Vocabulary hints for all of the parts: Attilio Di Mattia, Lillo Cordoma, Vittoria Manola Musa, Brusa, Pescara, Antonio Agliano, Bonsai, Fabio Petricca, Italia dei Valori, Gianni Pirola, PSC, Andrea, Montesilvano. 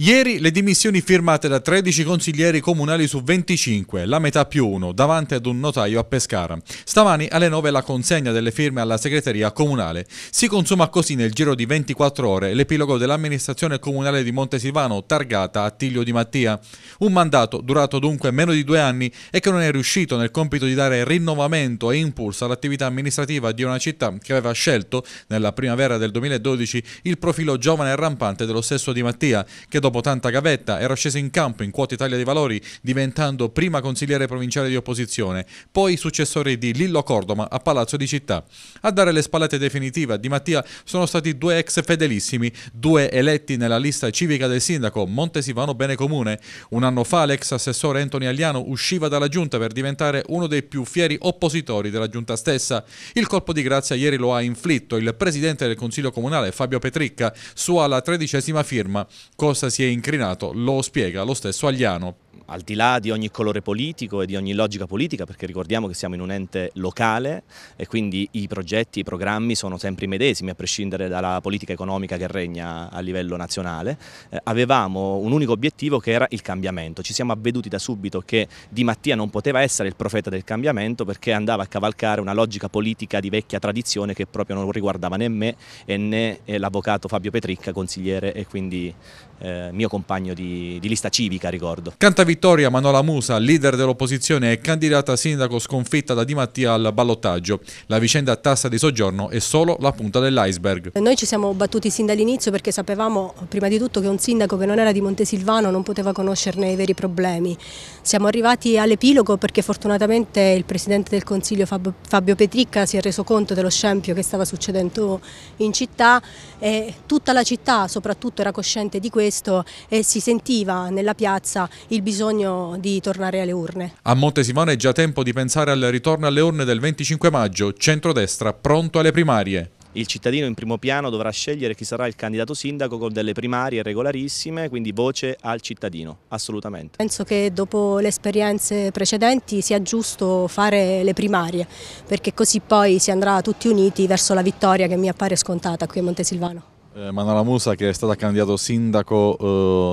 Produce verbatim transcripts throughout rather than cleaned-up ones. Ieri le dimissioni firmate da tredici consiglieri comunali su venticinque, la metà più uno, davanti ad un notaio a Pescara. Stamani alle nove la consegna delle firme alla segreteria comunale. Si consuma così nel giro di ventiquattro ore l'epilogo dell'amministrazione comunale di Montesilvano, targata Attilio Di Mattia. Un mandato durato dunque meno di due anni e che non è riuscito nel compito di dare rinnovamento e impulso all'attività amministrativa di una città che aveva scelto, nella primavera del duemiladodici, il profilo giovane e rampante dello stesso Di Mattia, che dopo Dopo tanta gavetta era sceso in campo in quota Italia dei Valori, diventando prima consigliere provinciale di opposizione, poi successore di Lillo Cordoma a Palazzo di Città. A dare le spallate definitive a Di Mattia sono stati due ex fedelissimi, due eletti nella lista civica del sindaco Montesilvano Bene Comune. Un anno fa l'ex assessore Antonio Agliano usciva dalla giunta per diventare uno dei più fieri oppositori della giunta stessa. Il colpo di grazia ieri lo ha inflitto il presidente del Consiglio Comunale Fabio Petricca, sua la tredicesima firma. Cosa si si è incrinato, lo spiega lo stesso Agliano. Al di là di ogni colore politico e di ogni logica politica, perché ricordiamo che siamo in un ente locale e quindi i progetti, i programmi sono sempre i medesimi a prescindere dalla politica economica che regna a livello nazionale, eh, avevamo un unico obiettivo che era il cambiamento. Ci siamo avveduti da subito che Di Mattia non poteva essere il profeta del cambiamento perché andava a cavalcare una logica politica di vecchia tradizione che proprio non riguardava né me e né l'avvocato Fabio Petricca, consigliere e quindi eh, mio compagno di, di lista civica, ricordo. Canta Vittoria Manola Musa, leader dell'opposizione e candidata a sindaco sconfitta da Di Mattia al ballottaggio. La vicenda a tassa di soggiorno è solo la punta dell'iceberg. Noi ci siamo battuti sin dall'inizio perché sapevamo prima di tutto che un sindaco che non era di Montesilvano non poteva conoscerne i veri problemi. Siamo arrivati all'epilogo perché fortunatamente il presidente del Consiglio Fabio Petricca si è reso conto dello scempio che stava succedendo in città e tutta la città soprattutto era cosciente di questo e si sentiva nella piazza il bisogno di tornare alle urne. A Montesilvano è già tempo di pensare al ritorno alle urne del venticinque maggio, centrodestra pronto alle primarie. Il cittadino in primo piano dovrà scegliere chi sarà il candidato sindaco con delle primarie regolarissime, quindi voce al cittadino, assolutamente. Penso che dopo le esperienze precedenti sia giusto fare le primarie, perché così poi si andrà tutti uniti verso la vittoria che mi appare scontata qui a Montesilvano. Manola Musa, che è stata candidato sindaco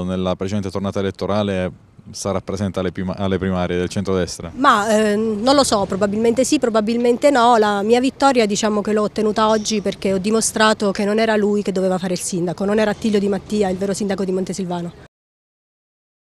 eh, nella precedente tornata elettorale, sarà presente alle, prima, alle primarie del centrodestra? Ma eh, non lo so, probabilmente sì, probabilmente no. La mia vittoria diciamo che l'ho ottenuta oggi perché ho dimostrato che non era lui che doveva fare il sindaco, non era Attilio Di Mattia il vero sindaco di Montesilvano.